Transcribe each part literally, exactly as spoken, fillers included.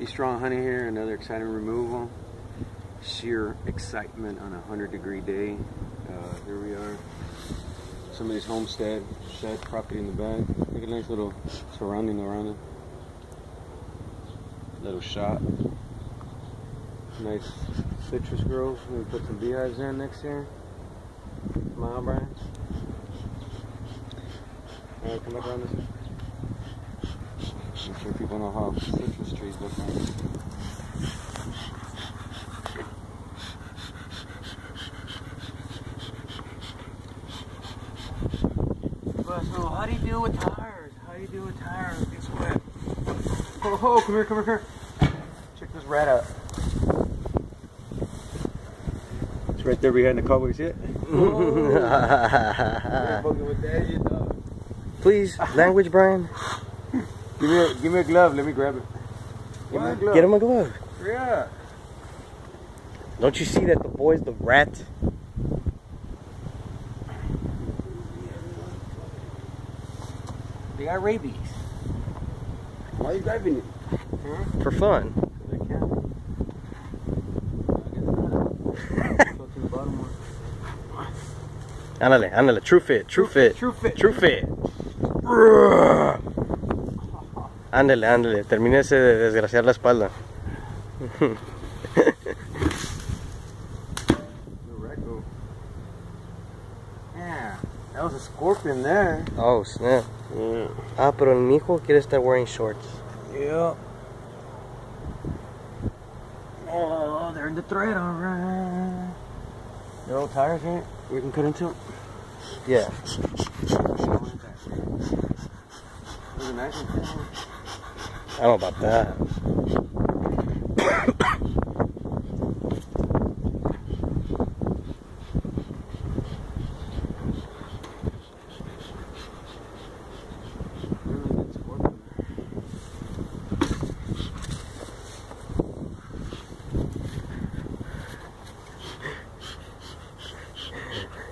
Bee Strong Honey here, another exciting removal. Sheer excitement on a hundred degree day. Uh, here we are, somebody's homestead, shed property in the back. Look at a nice little surrounding around it. Little shop. Nice citrus grove. We put some beehives in next year. Come on, Brian. All right, come up around this way. I'm sure people know how citrus trees look like. So how do you deal with tires? How do you deal with tires? It's wet. Ho ho, come here, come here. Check this rat out. It's right there behind the cowboy, see it? Please, language, Brian. Give me a, give me a glove, let me grab it. Give me a glove. Get him a glove. Yeah. Don't you see that the boy's the rat? They got rabies. Why are you grabbing it? Huh? For fun. Because I can. Go to the bottom one. Andale, andale. True fit. True, true fit. True fit. True fit. Andale, andale. Termínese de desgraciar la espalda. Yeah, that was a scorpion there. Oh, snap. Yeah. Ah, pero el mijo quiere estar wearing shorts. Yeah. Oh, they're in the thread, alright. They're all tires, right? We can cut into them. Yeah. I don't know about that.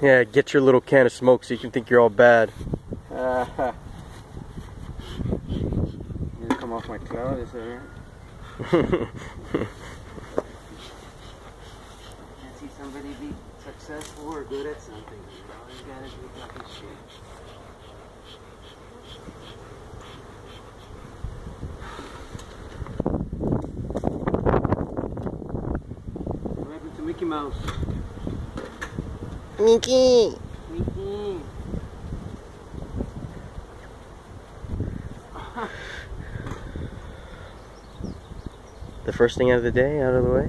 Yeah, get your little can of smoke so you can think you're all bad. Uh, you didn't come off my cloud, is that right? I can't see somebody be successful or good at something. You know, you gotta do fucking shit. What happened to Mickey Mouse? Mickey! Mickey! The first thing of the day out of the way.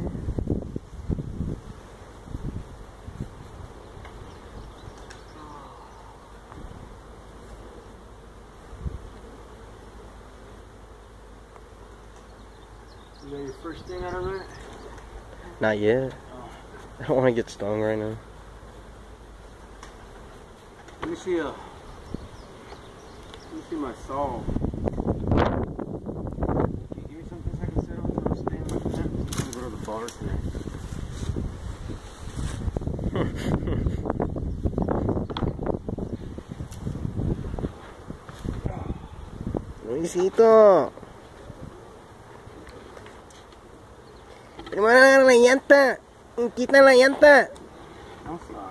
Is that your first thing out of the way? Not yet. Oh. I don't want to get stung right now. Let me see, uh, let me see my saw. Can you give me something so I can sit on so I can stand like that? I'm gonna go to the bar today. Luisito! Primero la llanta! Quita la llanta! I'm sorry.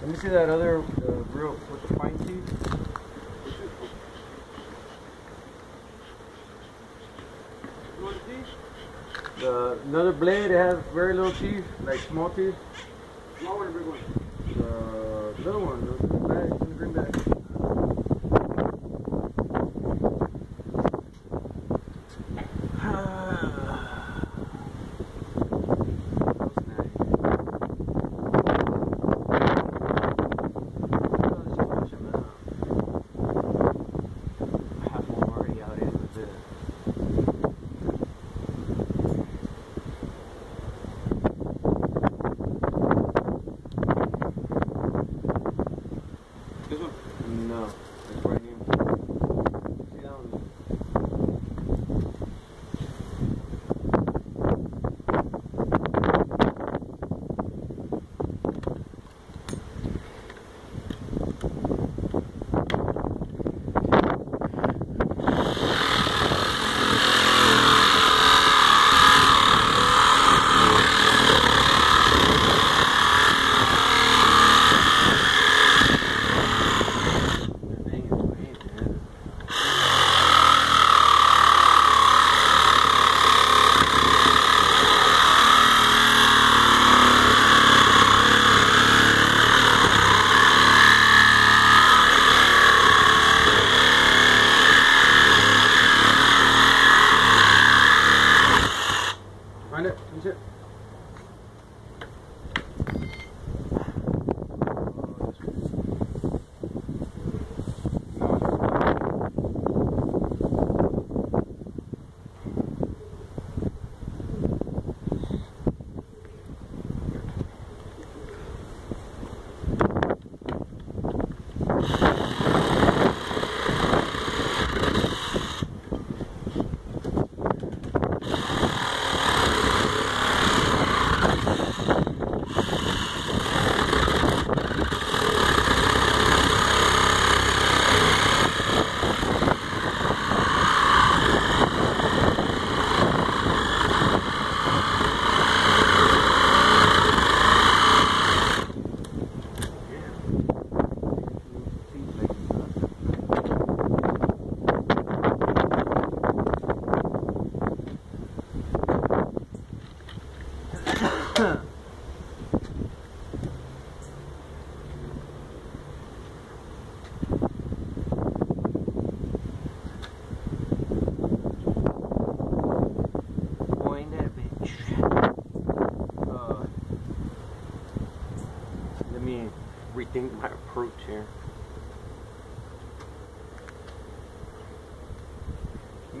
Let me see that other uh, grill with the fine teeth. You want the teeth? The, another blade, it has very little teeth, like small teeth. Small one or big one? The little one, the bag, the green bag. I have one already out in with this.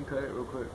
cut it real quick.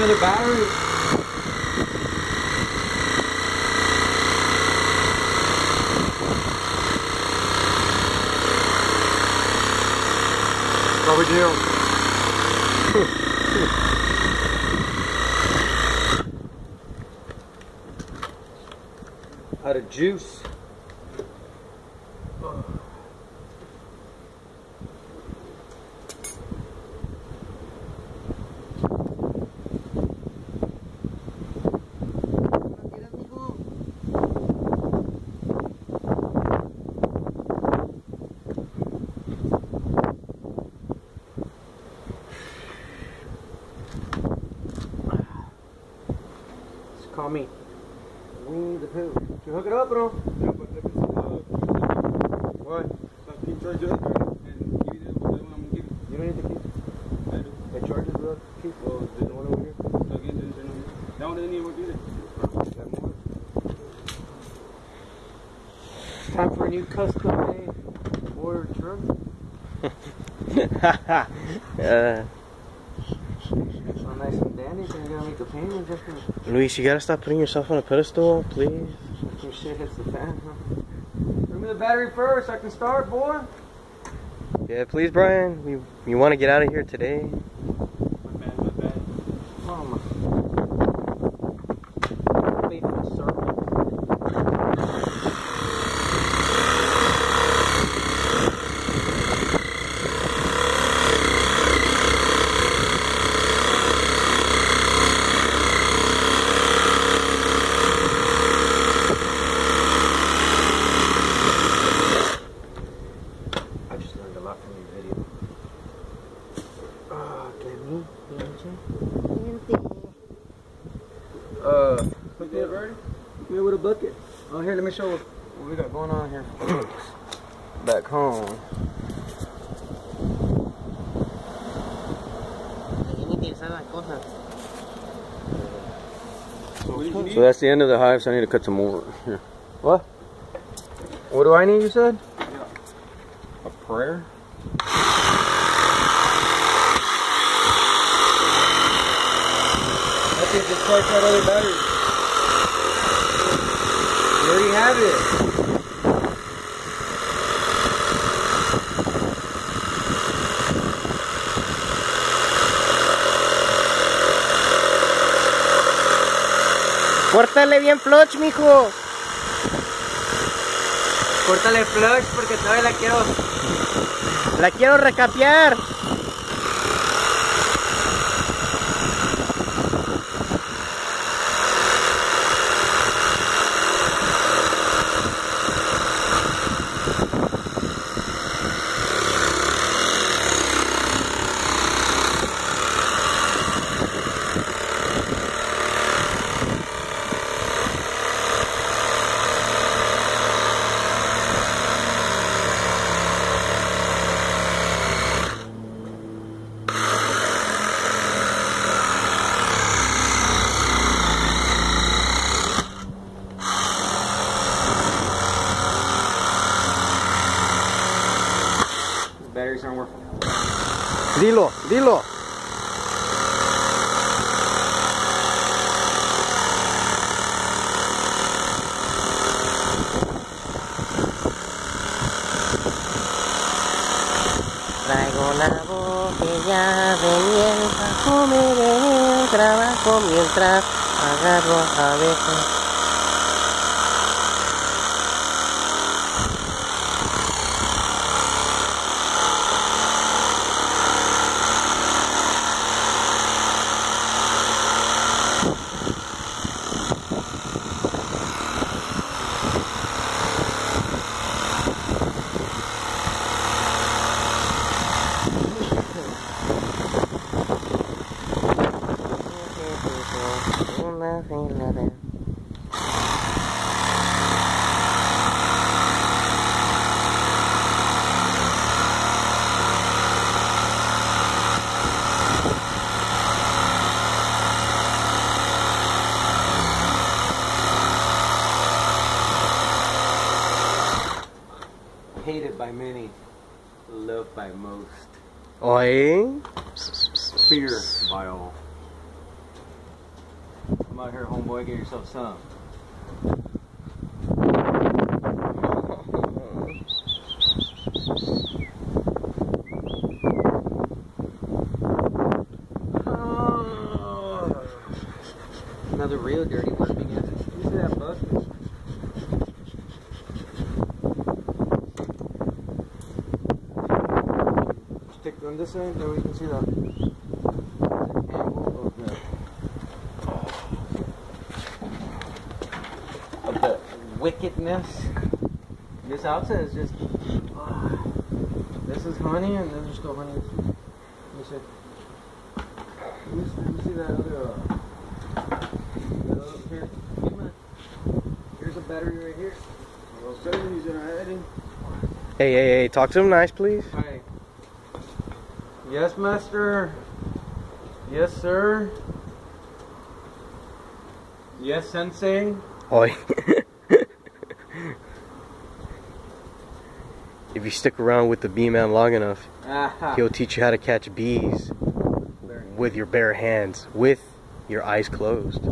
The battery. Out of juice. Me. We need the hook. Did you hook it up, bro? Yeah, but if it's uh, what? So I keep charging up and give you the one I'm gonna give you. You don't need the key. I do. It charges without the key. Well, there's no one over here. No, get the engine over here. That one doesn't even do that. Got more. It's time for a new custom-made water truck. uh. Nice and dandy, so you're gonna make a payment just for... Luis, you gotta stop putting yourself on a pedestal, please. Your shit hits the fan, huh? Bring me the battery first, I can start, boy. Yeah, please, Brian. We we want to get out of here today. My bad, my bad. Oh my. Wait for the So that's the end of the hive, so I need to cut some more. Here. What? What do I need, you said? Yeah. A prayer? That's it, just charge that other battery. You already have it. Córtale bien flush, mijo. Córtale flush porque todavía la quiero. La quiero recapear. batteries aren't working. Dilo, dilo. Traigo la botella de miel para comer en el trabajo mientras agarro abejas. Hated by many, loved by most. Oi? Fear by all. Come out here, homeboy, get yourself some. Oh. Another real dirty one again. You see that bug? On this end, there we can see the angle of the, of the wickedness. This outside is just, uh, this is honey, and then just go honey. You see, you see that other, uh, that other here. Here's a battery right here. Hey, hey, hey! Talk to him nice, please. Hi. Yes, master. Yes, sir. Yes, sensei. Oi. If you stick around with the bee man long enough, ah, he'll teach you how to catch bees with your bare hands, with your eyes closed.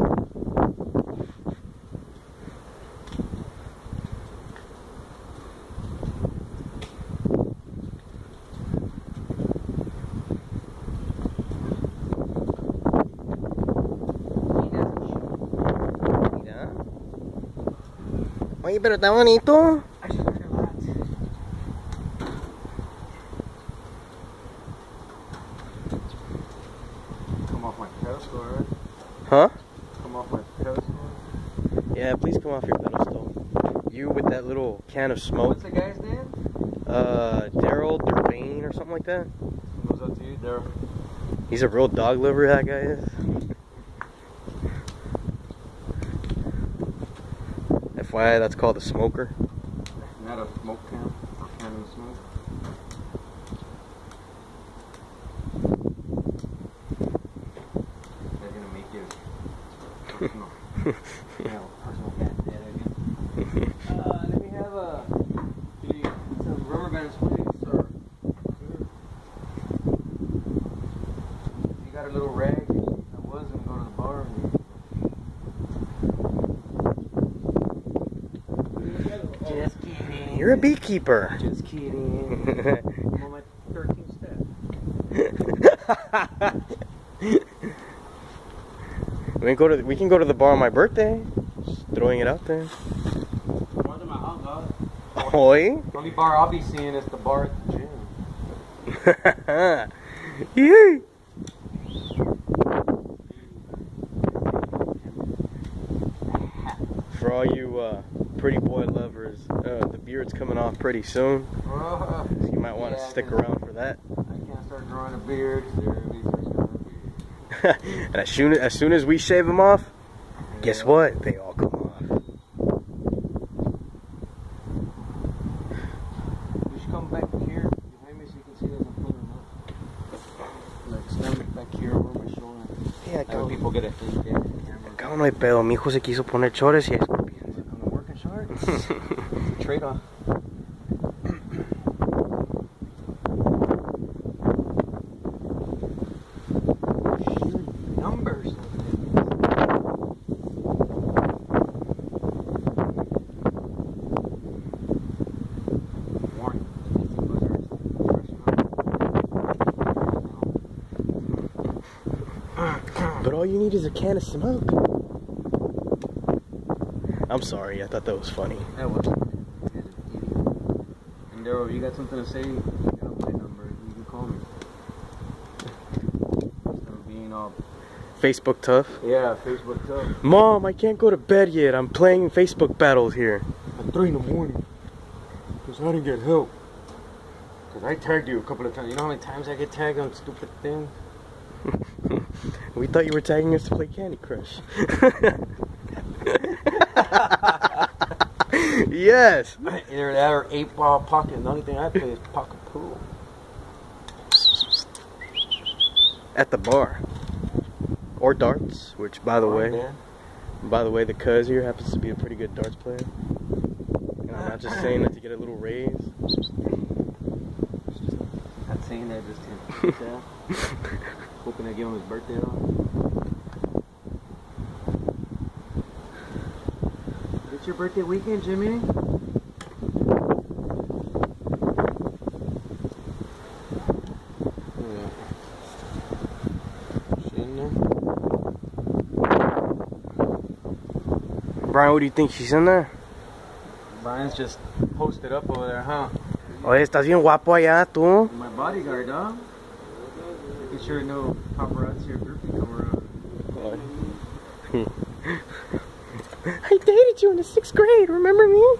Oye, pero está bonito. I should learn a lot. Come off my pedestal, right? Huh? Come off my pedestal. Yeah, please come off your pedestal. You with that little can of smoke. What's the guy's name? Uh, Daryl Durain or something like that. What's up to you, Daryl? He's a real dog lover, that guy is. Why that's called a smoker. Not a smoke can, a can of smoke. They're gonna make you personal. Yeah, personal cat dad, I mean. Uh, let me have a, you, some rubber bands, please, sir. You got a little rag? I was gonna go to the bar. You're a beekeeper. Just kidding. I'm on my thirteenth step. we can go to the, we can go to the bar on my birthday. Just throwing it out there. More than my house, dog. Oi. The only bar I'll be seeing is the bar at the gym. Yay. For all you uh, pretty boy lovers, uh, the beard's coming off pretty soon. Uh, so you might want to yeah, stick can, around for that. I can't start growing a beard. And as soon as, as soon as we shave them off, yeah, guess what? They all come off. We should come back here behind me so you can see that I'm pulling them up. Like stand back here over my shoulder. Yeah, I hope people get a thing there. Acá no hay pedo. Mi hijo se quiso poner chores y escorpiones. I'm gonna work in shorts. Trade off. all you need is a can of smoke. I'm sorry, I thought that was funny. That was funny. And Daryl, you got something to say? You got my number, you can call me. Instead of being all Facebook tough? Yeah, Facebook tough. Mom, I can't go to bed yet. I'm playing Facebook battles here. At three in the morning. Because I didn't get help. Because I tagged you a couple of times. You know how many times I get tagged on stupid things? We thought you were tagging us to play Candy Crush. Yes! Either that or eight ball pocket. The only thing I play is pocket pool. At the bar. Or darts, which by the oh, way, man. by the way, the cuz here happens to be a pretty good darts player. And I'm not just saying that to get a little raise. Not saying that just to yeah. Hoping I give him his birthday on. It's your birthday weekend, Jimmy. Brian, what do you think? She's in there? Brian's just posted up over there, huh? Oye, estás bien guapo allá, tú. My bodyguard, huh? Making sure no paparazzi or groupie come around. I dated you in the sixth grade, remember me?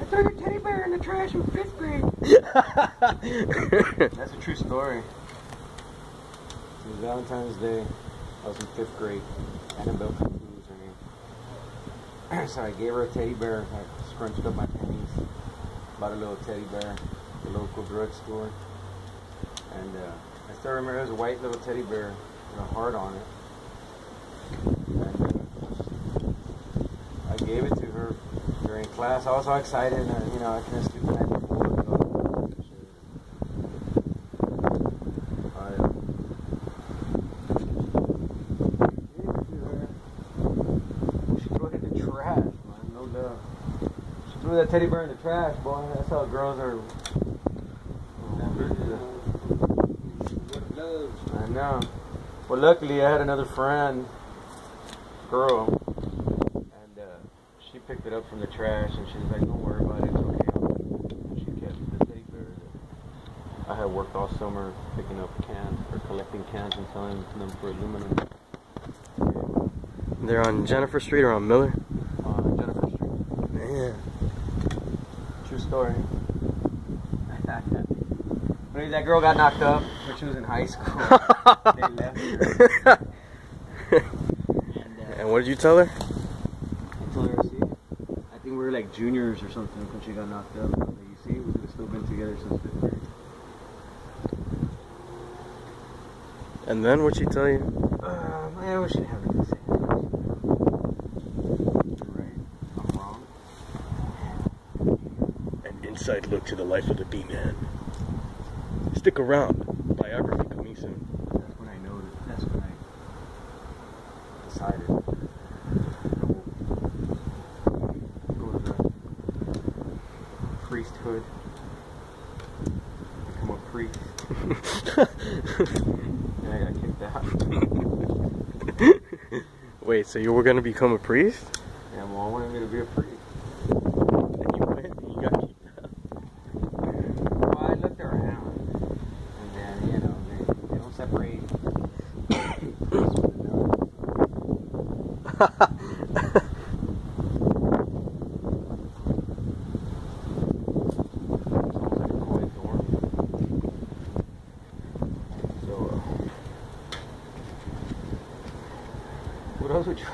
I threw your teddy bear in the trash in fifth grade. That's a true story. It was Valentine's Day. I was in fifth grade. Annabelle. So I gave her a teddy bear. I scrunched up my pennies, bought a little teddy bear at the local drugstore, and uh, I still remember it was a white little teddy bear with a heart on it. And uh, I gave it to her during class. I was all excited, and uh, you know, I couldn't sleep the night before. I, uh, that teddy bear in the trash, boy. That's how girls are. I know. Well, luckily I had another friend, girl, and uh, she picked it up from the trash, and she was like, "Don't worry about it, it's okay." And she kept the teddy bear. I had worked all summer picking up cans or collecting cans and selling them for aluminum. They're on Jennifer Street or on Miller? On Jennifer Street. Yeah. True story. When that girl got knocked up when she was in high school, they left her. And, uh, and what did you tell her? I told her, see, I think we were like juniors or something when she got knocked up. Like, you see, we could have still been together since fifth grade. And then what'd she tell you? Uh, I wish she'd have anything to say. Inside look to the life of the bee man. Stick around. Biography coming soon. That's when I noticed. That's when I decided. Go to the priesthood. Become a priest. And I got kicked out. Wait, so you were going to become a priest? Yeah, well, I wanted me to be a priest.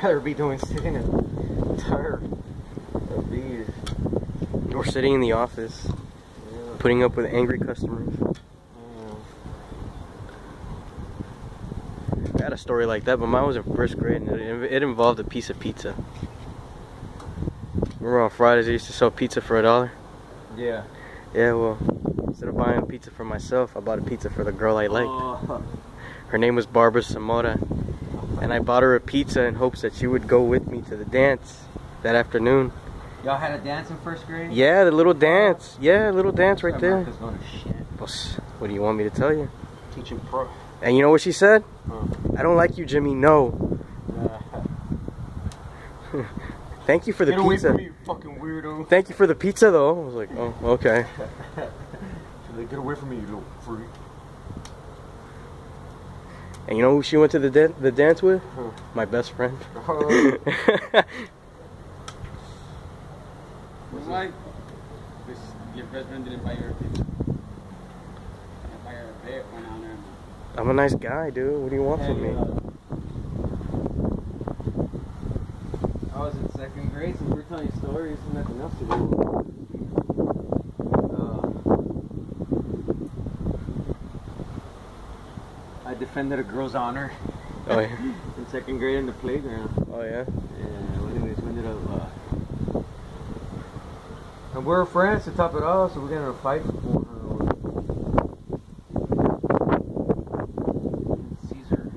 Better be doing sitting in the tire of bees. Or sitting in the office, yeah. Putting up with angry customers. Yeah. I had a story like that, but mine was in first grade, and it, it involved a piece of pizza. Remember on Fridays I used to sell pizza for a dollar? Yeah. Yeah, well, instead of buying pizza for myself, I bought a pizza for the girl I liked. Oh. Her name was Barbara Samota. And I bought her a pizza in hopes that she would go with me to the dance that afternoon. Y'all had a dance in first grade? Yeah, the little dance. Yeah, little dance right there. What do you want me to tell you? Teaching pro. And you know what she said? Huh. I don't like you, Jimmy. No. Uh. Thank you for the Get pizza. Away from me, you fucking weirdo. Thank you for the pizza, though. I was like, oh, okay. Get away from me, you little freak. And you know who she went to the da the dance with? Huh. My best friend. Uh, was like this, your best friend didn't buy your pizza. Didn't buy her a bit, went out there. I'm a nice guy, dude. What do you want yeah, from me? Love. I was in second grade, so we were telling stories and nothing else to do. Defended a girl's honor. Oh yeah. In second grade in the playground. Oh yeah. Yeah, we just ended up. Uh, and we're friends to top it off, so we're gonna fight for her. Caesar.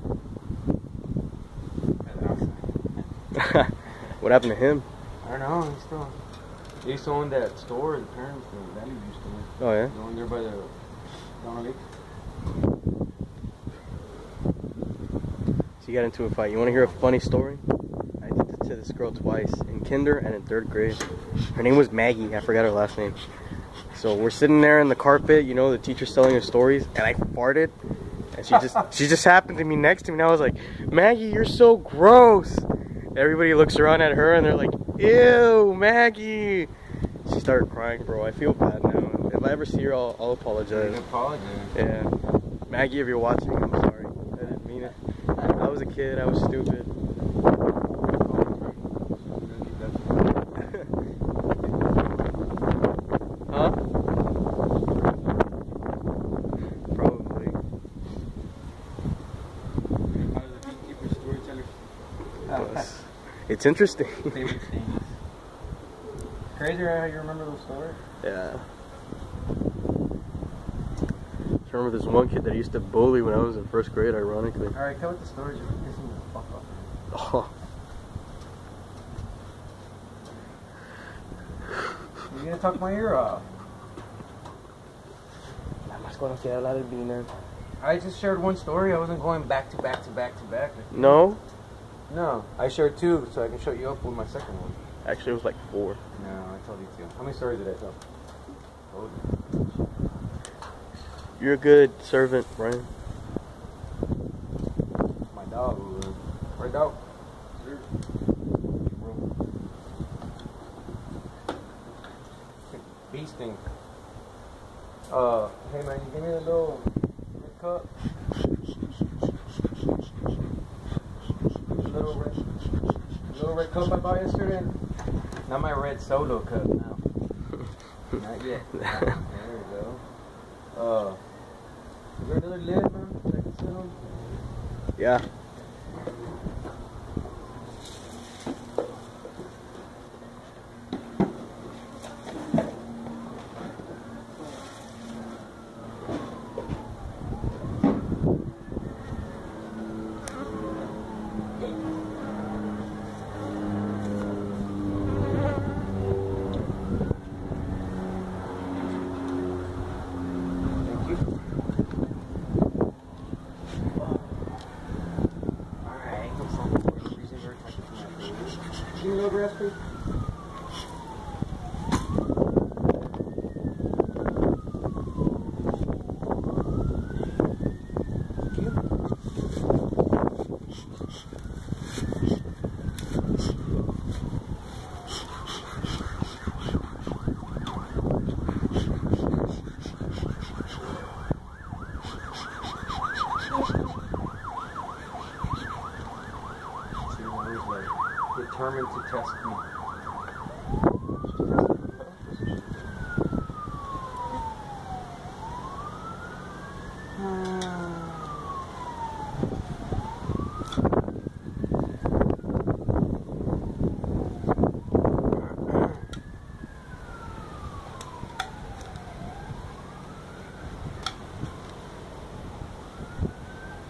What happened to him? I don't know. He's still. He used to own that store. The parents, the value used to own. Oh yeah. Going there by the down lake. Got into a fight. You want to hear a funny story? I did it to this girl twice, in kinder and in third grade. Her name was Maggie. I forgot her last name. So we're sitting there in the carpet, you know, the teacher's telling her stories, and I farted, and she just she just happened to be next to me, and I was like, Maggie, you're so gross. Everybody looks around at her and they're like, ew, Maggie. She started crying, bro. I feel bad now. If I ever see her, I'll, I'll apologize. apologize. Yeah, Maggie, if you're watching, I'm sorry. I didn't mean it. I was a kid, I was stupid. Huh? Probably. Plus, it's interesting. Crazy how you remember those stories? Yeah. I remember this one kid that I used to bully when I was in first grade, ironically. Alright, come with the stories, you're pissing the fuck off. Oh. You're gonna talk my ear off. I just shared one story, I wasn't going back to back to back to back. No? No, I shared two, so I can show you up with my second one. Actually, it was like four. No, I told you two. How many stories did I tell? Oh, you're a good servant, Brian. My dog, my dog. Sure. Bee sting. Uh, hey man, you give me a little red cup. A little red, a little red cup I bought yesterday. Not my red solo cup now. Not yet. There we go. Uh. Is there another lid, man? I can sit on? Yeah. Determined to test me.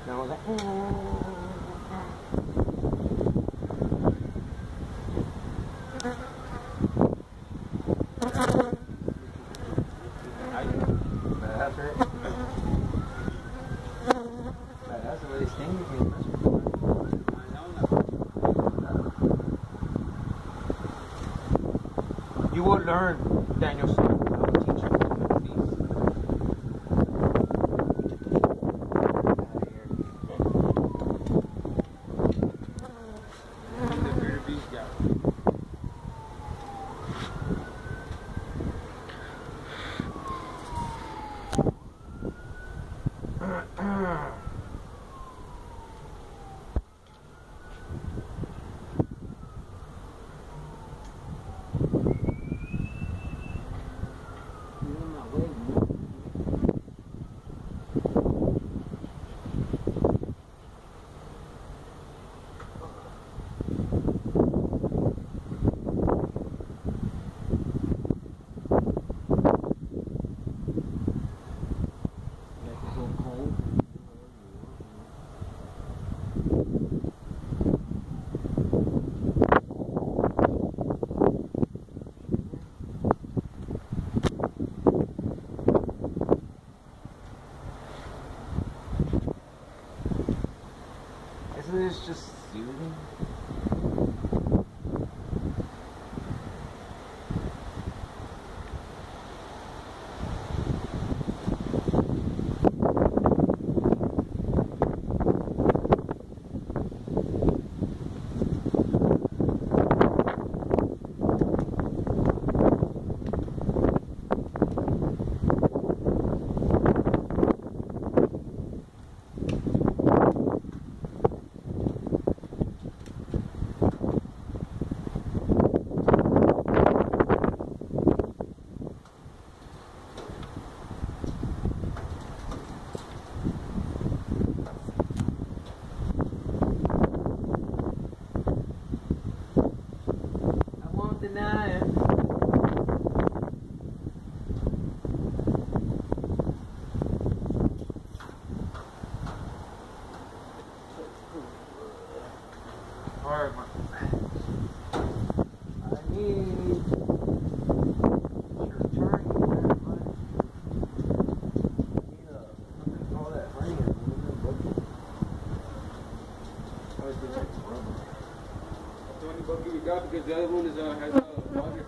And I was like, oh. learn Daniel's song. I will teach you. It's just soothing. Because the other one is uh, has uh, water.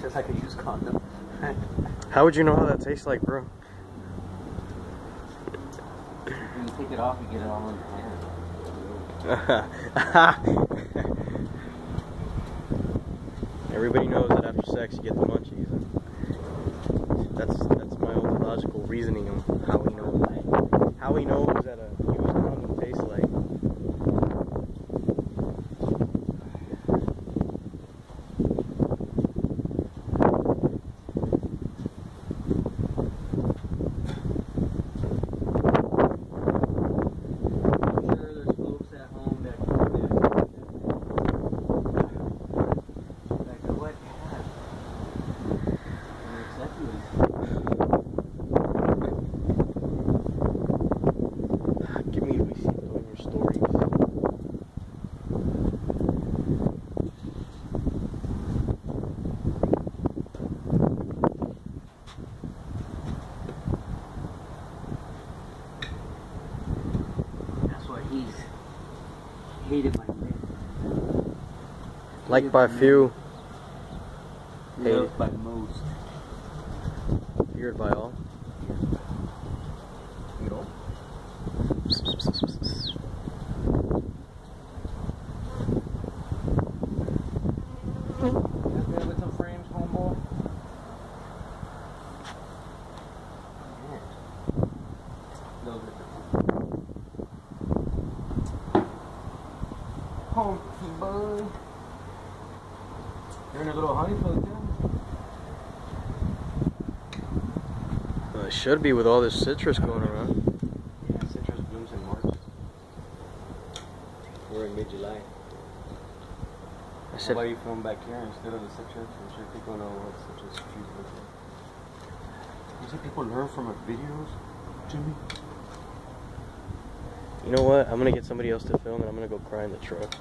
Just like a used condom. How would you know how that tastes like, bro? You take it off and get it all in your hand. Everybody knows that after sex you get the munchies. And that's that's my own logical reasoning on how we know how we know that a Like by few, hated by most, feared by all. Should be with all this citrus going around. Yeah, citrus blooms in March. We're in mid-July. I said, why are you from back here instead of the citrus? I'm sure people know what citrus trees look like. You see, people learn from our videos, Jimmy. You know what? I'm gonna get somebody else to film, and I'm gonna go cry in the truck.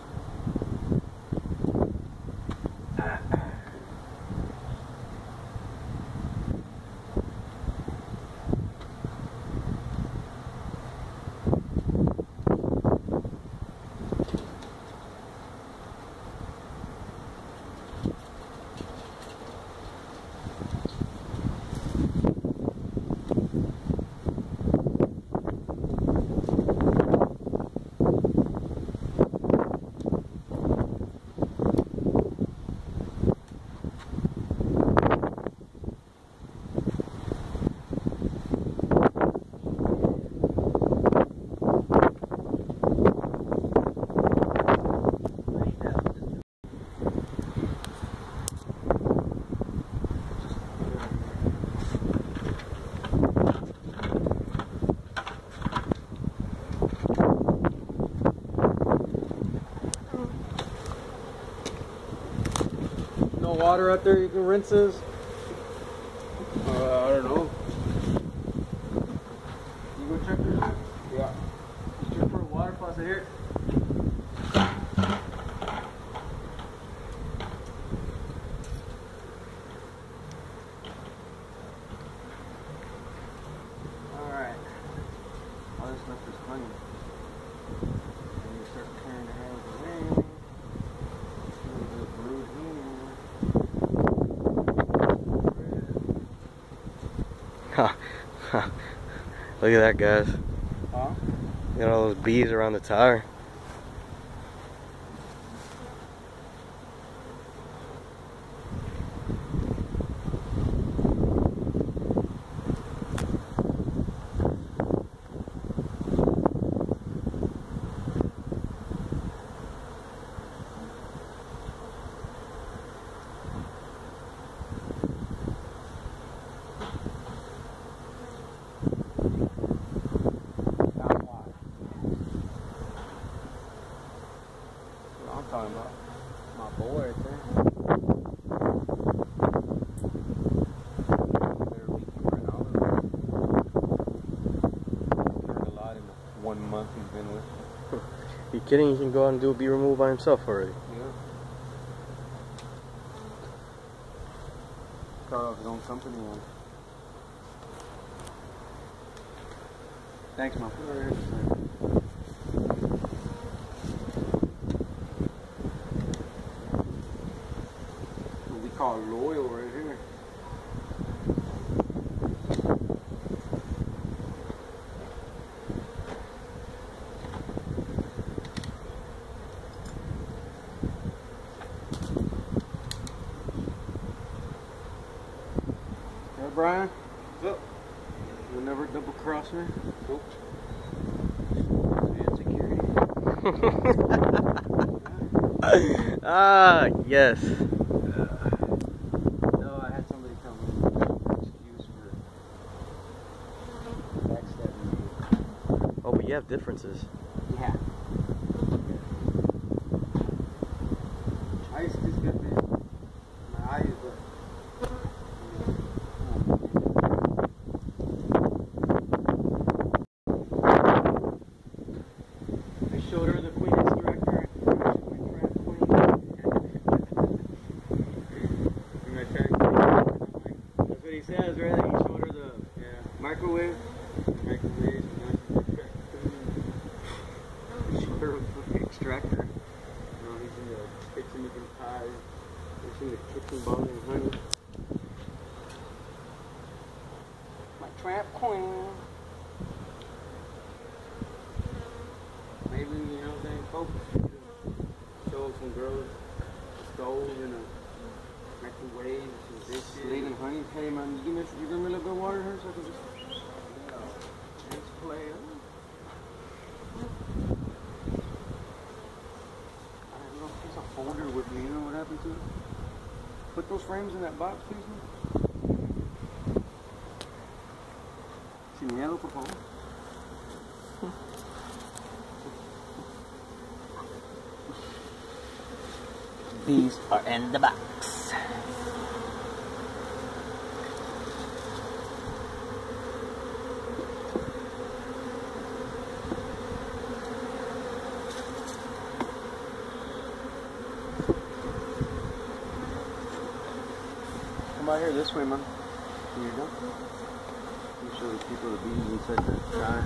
no water out there you can rinse this. Uh, I don't know. You go check this? Yeah. You check for a water faucet here. Look at that, guys. Huh? You got all those bees around the tire. Kidding, he can go out and do a bee removal by himself already. Yeah. Start off his own company one. Thanks, my friend. What we call loyal right here. Brian, yep. You'll never double cross me. Nope. And security. Ah, yes. Uh, no, I had somebody come in. Excuse for backstabbing me. Oh, but you have differences. Yeah. I used to just get this. My eyes look. Those frames in that box, please. Sin miedo, por favor. These are in the box. Here this way, man. Here you go. You show the people the bees inside the car.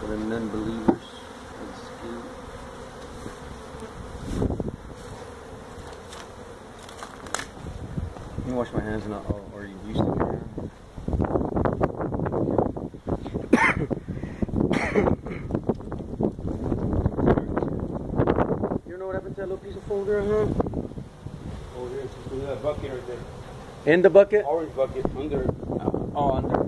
For the non-believers. Let me wash my hands now. Oh, or you used to. You know what happened to that little piece of folder in here? In the bucket right there. In the bucket? Orange bucket. Under. Uh, oh, under.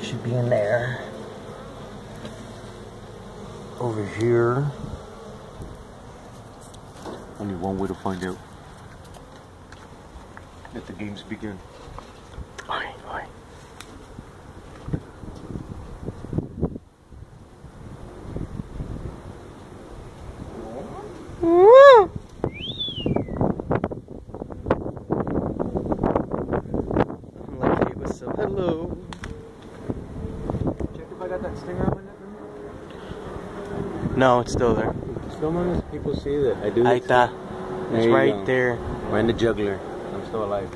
It should be in there. Over here. Only one way to find out. Let the games begin. Alright, alright. Hello. Check if I got that stinger on it. No, it's still there. So many people see that. I do. Like that. There it's right go. There. I'm the juggler. I'm still alive.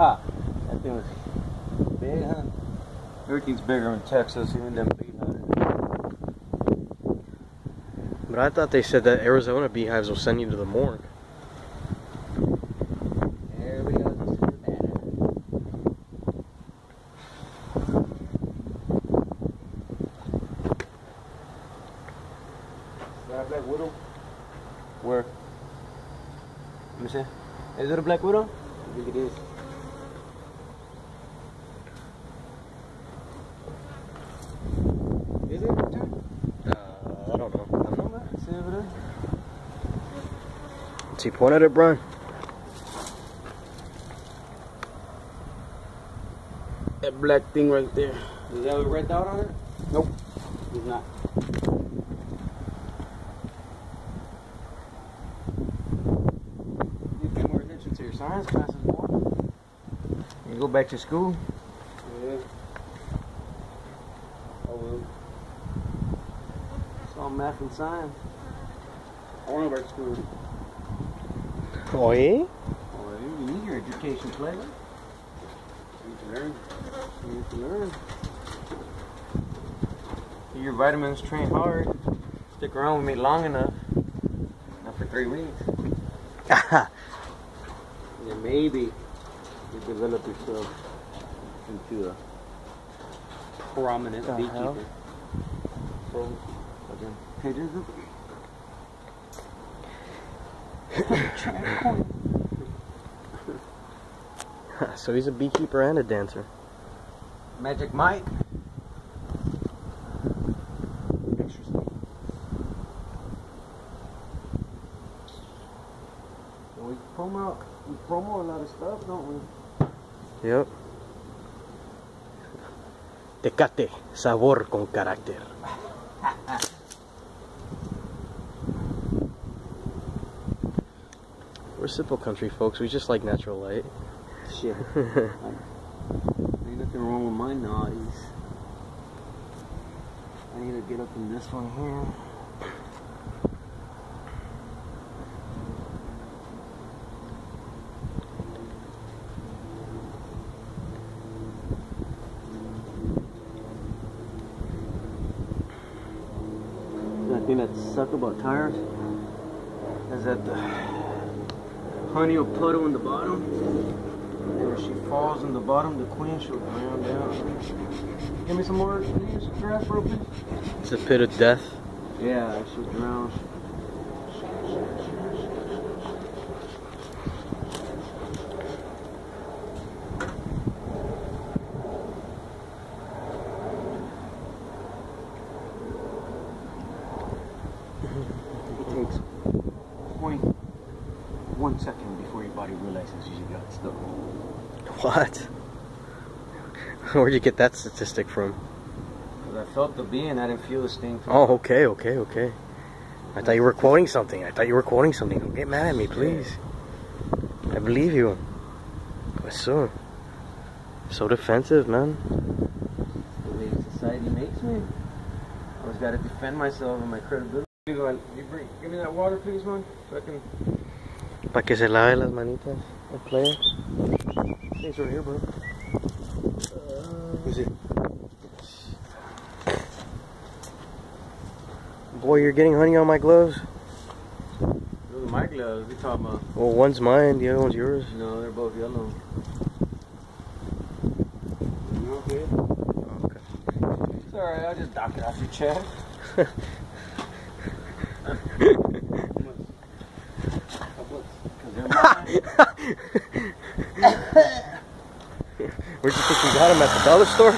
Ah, that thing was big, huh? Everything's bigger in Texas, even them beehives. But I thought they said that Arizona beehives will send you to the morgue. There we go. This is bad. Got a black widow? Where? Let me see. Is it a black widow? I think it is. Is it? Uh, I don't know. I don't know. See if it is. He pointed at Brian. That black thing right there. Does it have a red dot on it? Nope. It's not. Science classes more. You go back to school? Yeah. I will. It's all math and science. I want to go back to school. Oh, yeah? Oh, yeah. You need your education, flavor. You need to learn. You need to learn. Do your vitamins, train hard. Stick around with me long enough. Not for three weeks. And maybe you develop yourself into a prominent beekeeper. So, again, hey, there's a so he's a beekeeper and a dancer. Magic Mike. Interesting. So we pull him out. We promo a lot of stuff, don't we? Yep. Tecate, sabor con carácter. We're simple country folks. We just like natural light. Shit. Ain't nothing wrong with my naughties. I need to get up in this one here. That suck about tires is that the honey will puddle in the bottom, and if she falls in the bottom, the queen she'll drown down. Give me some more grass, real quick. It's a pit of death. Yeah, she'll drown. What? Where'd you get that statistic from? Because I felt the bee and I didn't feel the sting. Oh, okay, okay, okay. I thought you were quoting something. I thought you were quoting something. Don't get mad at me, please. I believe you. What's so? So defensive, man. That's the way society makes me. I always got to defend myself and my credibility. Go give me that water, please, man. So I can... Para que se lave las manitas. The player. Things right here, bro. Uh, Who's it? Boy, you're getting honey on my gloves? Those are my gloves. What are you talking about? Well, one's mine, the other one's yours. No, they're both yellow. You okay? Okay. It's alright, I'll just dock it off your chest. Where'd you think we got them? At the dollar store?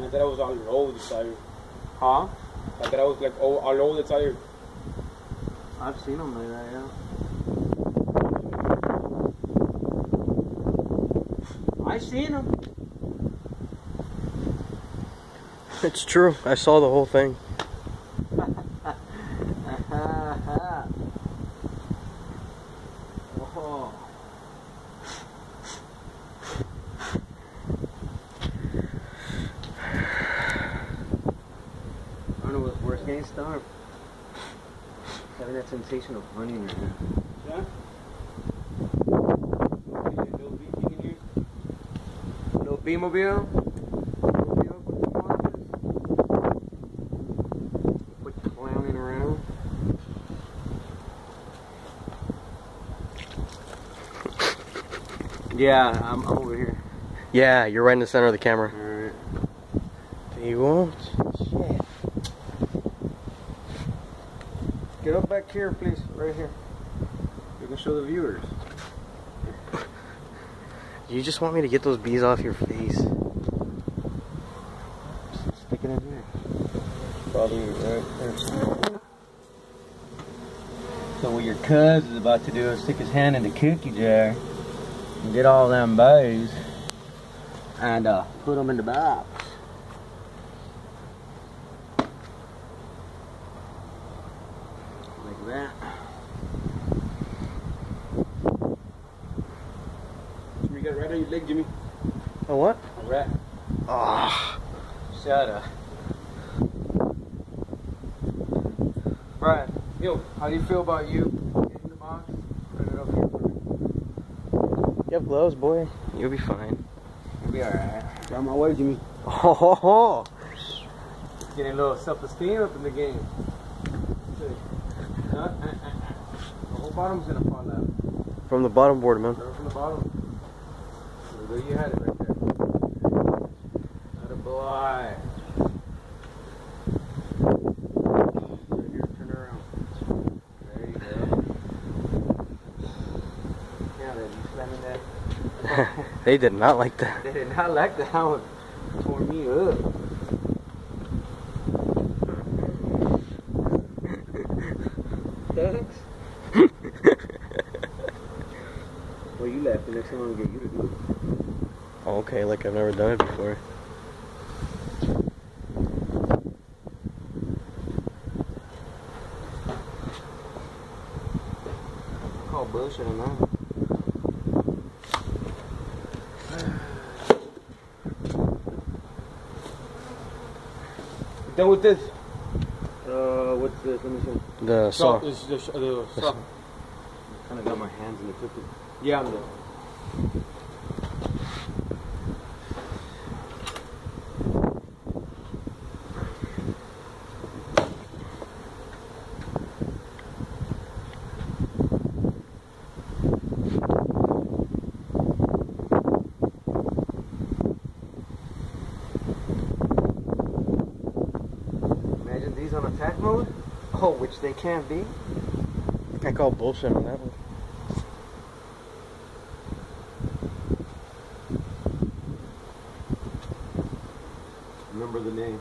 I thought I was all over the tire. Huh? I thought I was like all, all over the tire. I've seen them like that, yeah. I've seen them. It's true. I saw the whole thing. Sensation of honey in your hand. Yeah? No bee in here? No bee mobile? Quit clowning around. Yeah, I'm over here. Yeah, you're right in the center of the camera. Alright. There you won't. Shit. Get up back here, please, right here. You can show the viewers. You just want me to get those bees off your face. Just stick it in there. Probably right there. So what your cuz is about to do is stick his hand in the cookie jar and get all them bees and uh, put them in the box. Jimmy. A what? A rat. Ah. Oh. Shut up. Brian, yo, how do you feel about you in the box? Put it up here for me. You have gloves, boy. You'll be fine. You'll be alright. Got my way, Jimmy. Oh, ho, ho. Getting a little self-esteem up in the game. Huh? The whole bottom's gonna fall out. From the bottom board, man. From the bottom. Well, you had it right there. Not a boy. Right here, turn around. There you go. Yeah, they slamming that. They did not like that. They did not like that. That tore me up. okay, like I've never done it before. I call bullshit on that. Then with this, uh, what's this? Let me see. The sock. The sock. I kind of got my hands in the cookie. Yeah, I'm good. They can't be. I call bullshit on that one. Remember the name.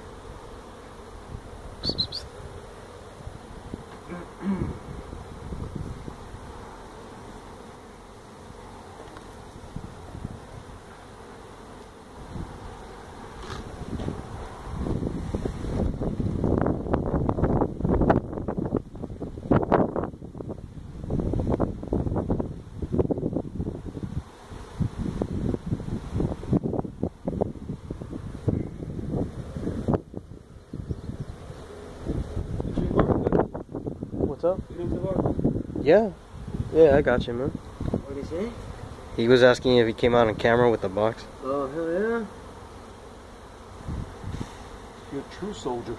Yeah, yeah, I got you, man. What did he say? He was asking if he came out on camera with the box. Oh, hell yeah. You're a true soldier.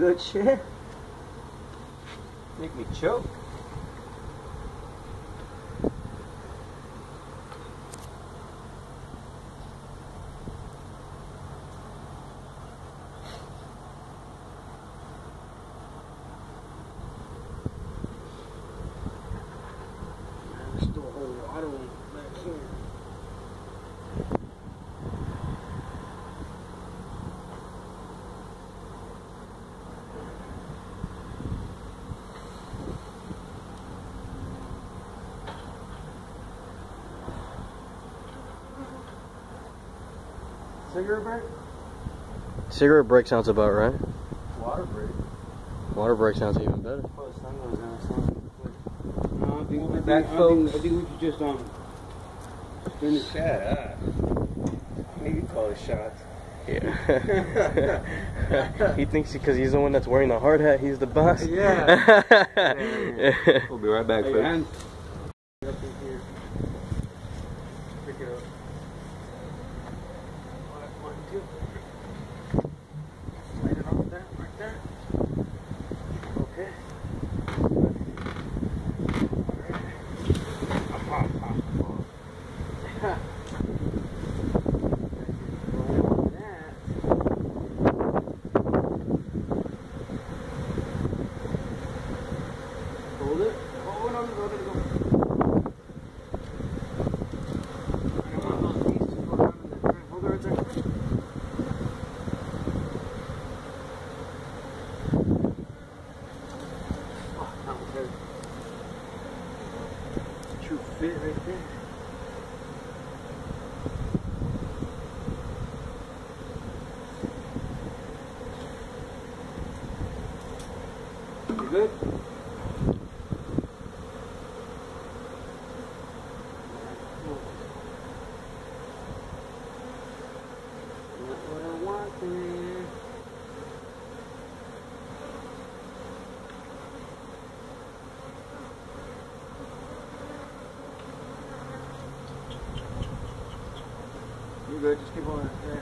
Not shit. Make me choke. Cigarette break? Cigarette break sounds about right. Water break. Water break sounds even better. Well, the sun goes down, the sun goes down. No, I think we'll be back, folks. I think we should just, um, finish. Shut up. Maybe call it shots. Yeah. He thinks because he's the one that's wearing the hard hat, he's the boss. Yeah. yeah, yeah, yeah. We'll be right back, hey, folks. I'm good. Just keep on. Yeah.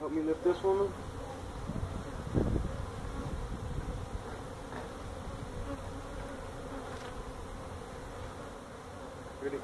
Help me lift this woman. Ready?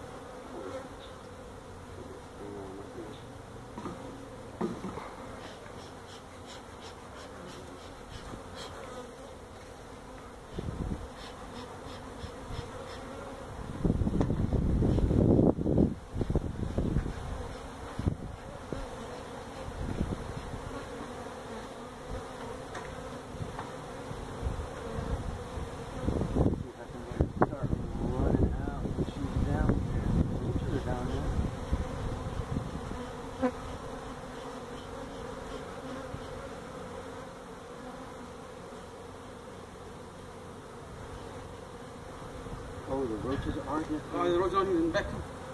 Oh, the roaches aren't here. Oh, the roaches aren't even back.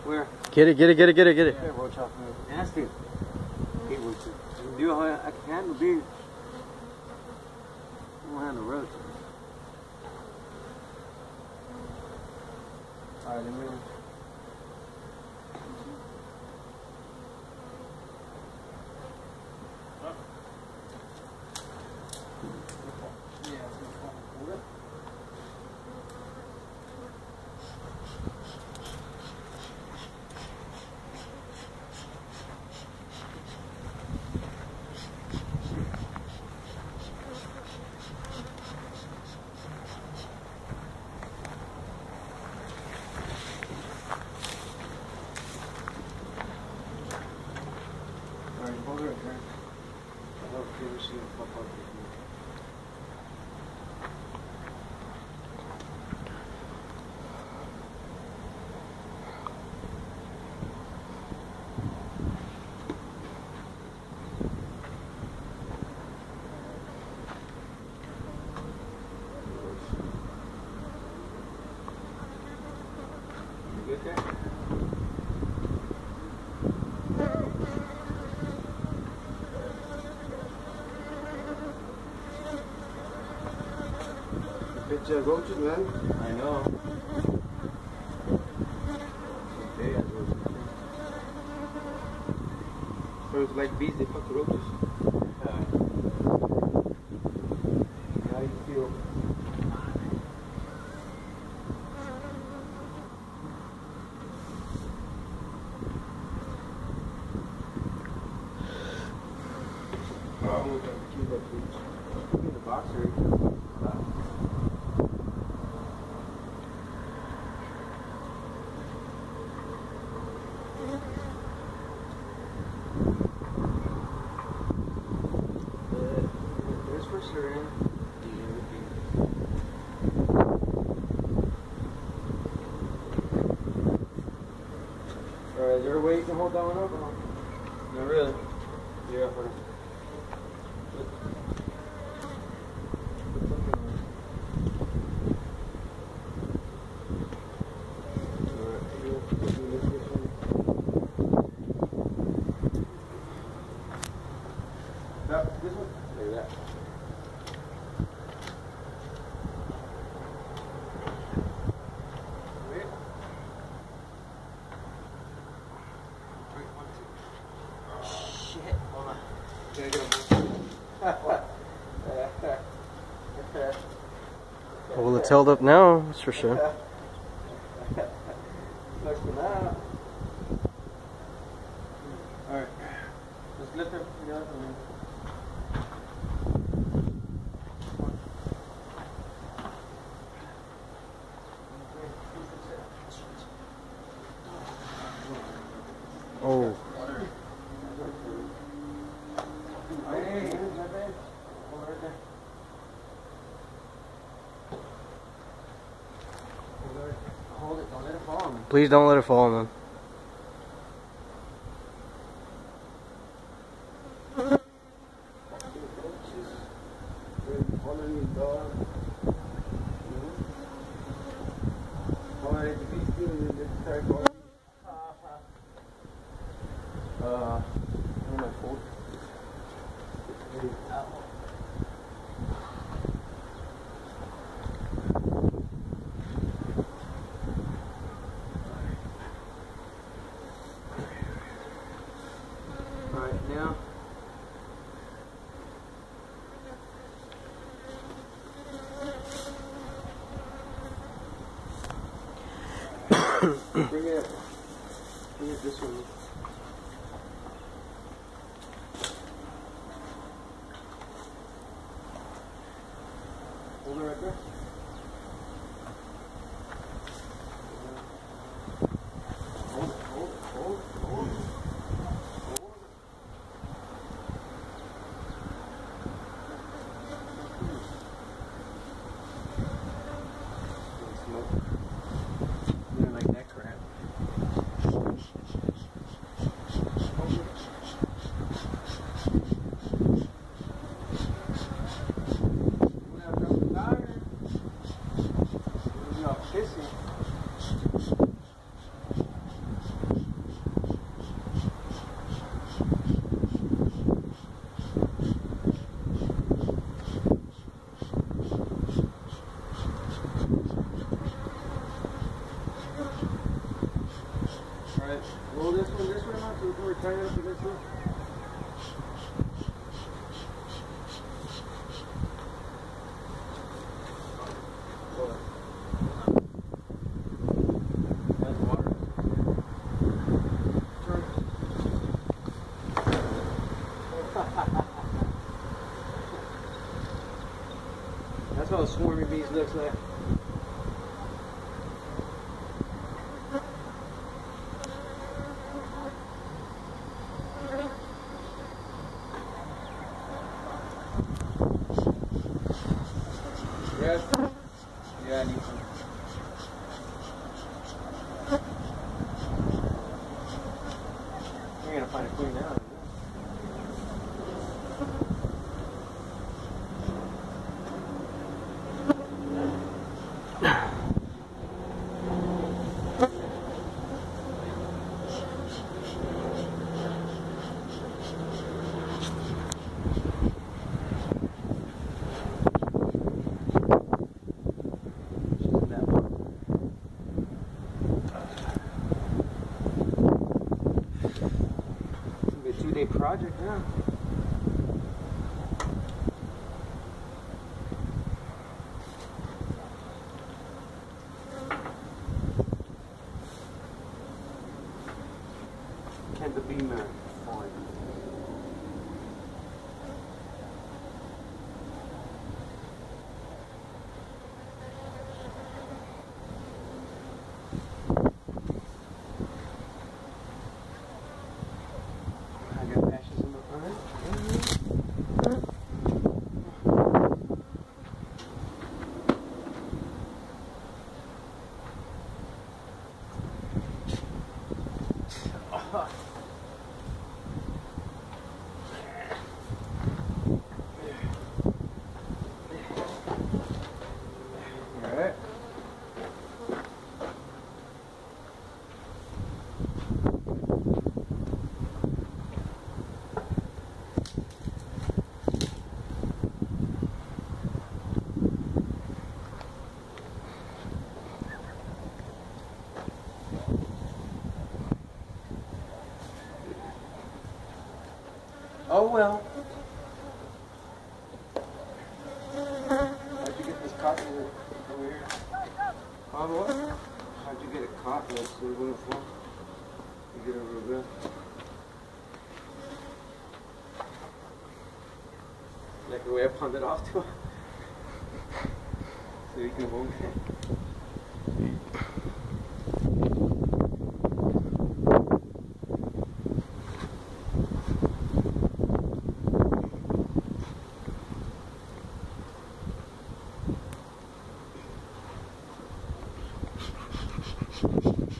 Where? Get it, get it, get it, get it, get it. Yeah, roach off me. Nasty. I hate roaches. I can do all I can handle bees. I won't handle roaches. Alright, let me. Bitch, uh, roaches, man. I know. Okay, I roaches. So it's like bees, they fuck the roaches. Yeah. How you feel? Alright, is there a way you can hold that one up? No, really. You're up for it. Well, it's held up now, that's for sure. Sucks for now. Alright. Just lift up the other one. Oh. Please don't let it fall on them. Bring it up. Bring it this one. Hold it right there. Hold it, hold it, hold it, hold it. Hold it. Hold it. That's how a swarmy bee looks like. Project, yeah. Can the beam man fall in? Oh well. How'd you get this cotton over here? Huh, what? How'd you get it cotton so it wouldn't fall? You get it real good. Like the way I pawned it off to him. So you can hold it.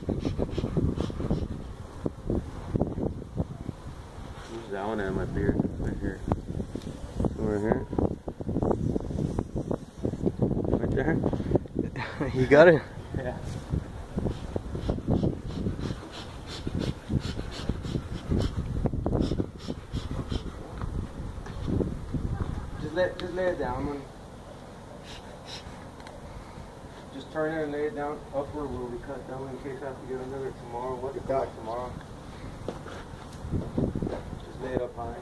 Thank you. one out of my beard. Right here. Over here. Right there. You got it? Yeah. Just lay, just lay it down, man. Just turn it and lay it down upward where we cut down in case I have to get another tomorrow. What do you got tomorrow? Just lay it up high.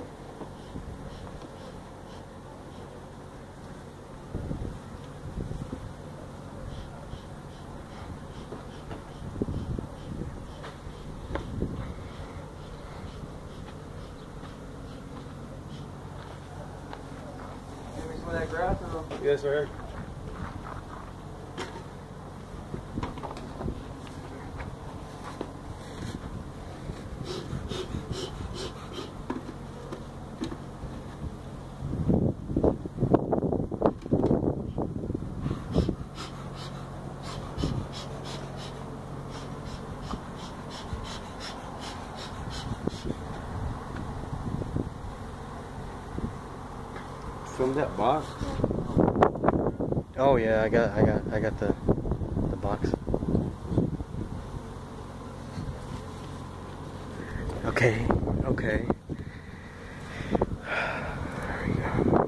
Give me some of that grass or no? Yes, sir. That box. Oh yeah, I got, I got, I got the, the box. Okay, okay. There we go.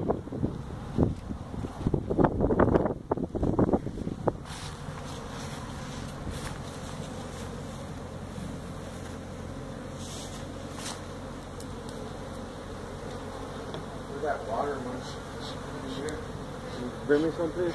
Where's that water, man? Bring me some, please.